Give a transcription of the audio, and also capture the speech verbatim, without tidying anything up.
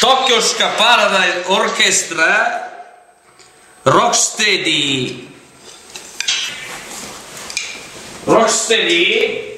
Tokio Ska Paradise Orchestra, Rocksteady. Rocksteady.